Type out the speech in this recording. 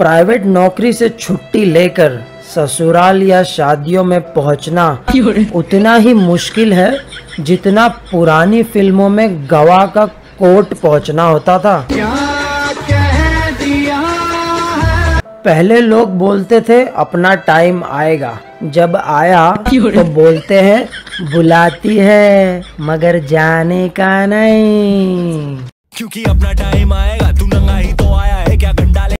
Private नौकरी से छुट्टी लेकर ससुराल या शादियों में पहुंचना उतना ही मुश्किल है जितना पुरानी फिल्मों में गवाह का कोर्ट पहुंचना होता था। पहले लोग बोलते थे अपना टाइम आएगा, जब आया तो बोलते हैं बुलाती है मगर जाने का नहीं, क्योंकि अपना टाइम आएगा। तू नंगा ही तो आया है क्या गंडा ले।